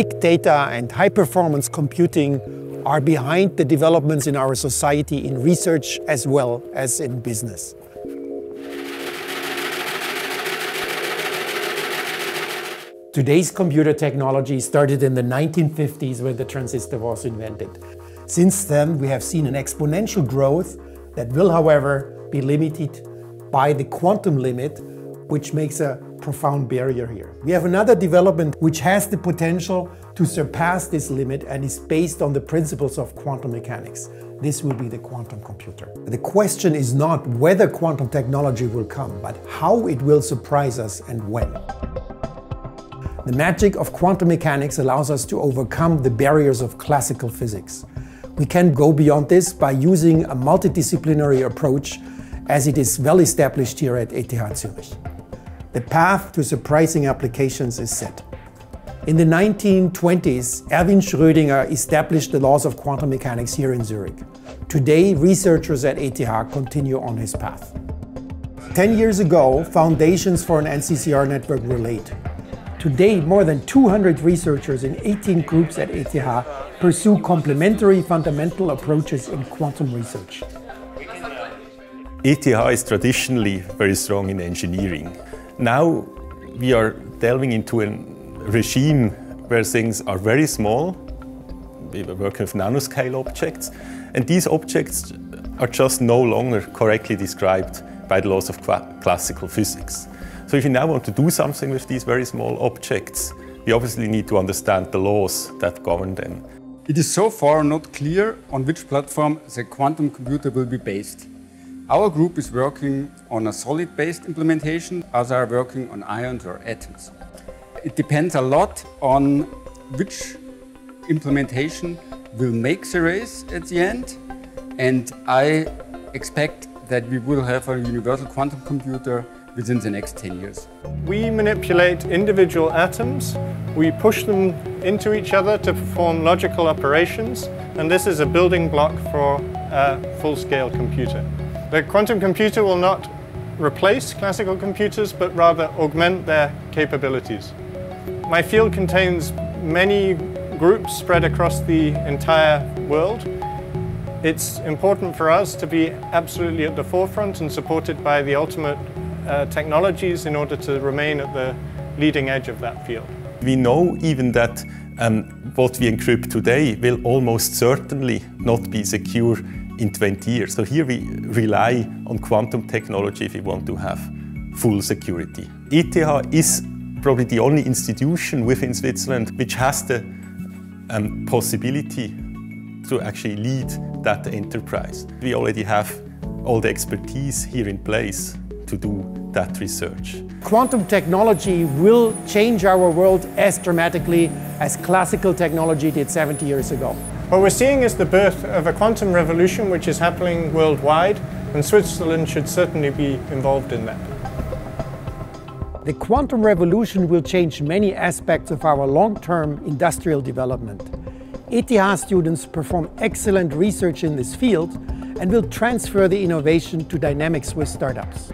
Big data and high-performance computing are behind the developments in our society in research as well as in business. Today's computer technology started in the 1950s when the transistor was invented. Since then, we have seen an exponential growth that will, however, be limited by the quantum limit, which makes a profound barrier here. We have another development which has the potential to surpass this limit and is based on the principles of quantum mechanics. This will be the quantum computer. The question is not whether quantum technology will come, but how it will surprise us and when. The magic of quantum mechanics allows us to overcome the barriers of classical physics. We can go beyond this by using a multidisciplinary approach, as it is well established here at ETH Zürich. The path to surprising applications is set. In the 1920s, Erwin Schrödinger established the laws of quantum mechanics here in Zurich. Today, researchers at ETH continue on his path. 10 years ago, foundations for an NCCR network were laid. Today, more than 200 researchers in 18 groups at ETH pursue complementary fundamental approaches in quantum research. ETH is traditionally very strong in engineering. Now we are delving into a regime where things are very small. We were working with nanoscale objects, and these objects are just no longer correctly described by the laws of classical physics. So if you now want to do something with these very small objects, we obviously need to understand the laws that govern them. It is so far not clear on which platform the quantum computer will be based. Our group is working on a solid-based implementation, others are working on ions or atoms. It depends a lot on which implementation will make the race at the end, and I expect that we will have a universal quantum computer within the next 10 years. We manipulate individual atoms, we push them into each other to perform logical operations, and this is a building block for a full-scale computer. The quantum computer will not replace classical computers, but rather augment their capabilities. My field contains many groups spread across the entire world. It's important for us to be absolutely at the forefront and supported by the ultimate technologies in order to remain at the leading edge of that field. We know even that what we encrypt today will almost certainly not be secure in 20 years. So here we rely on quantum technology if we want to have full security. ETH is probably the only institution within Switzerland which has the possibility to actually lead that enterprise. We already have all the expertise here in place to do that research. Quantum technology will change our world as dramatically as classical technology did 70 years ago. What we're seeing is the birth of a quantum revolution which is happening worldwide, and Switzerland should certainly be involved in that. The quantum revolution will change many aspects of our long-term industrial development. ETH students perform excellent research in this field and will transfer the innovation to dynamic Swiss startups.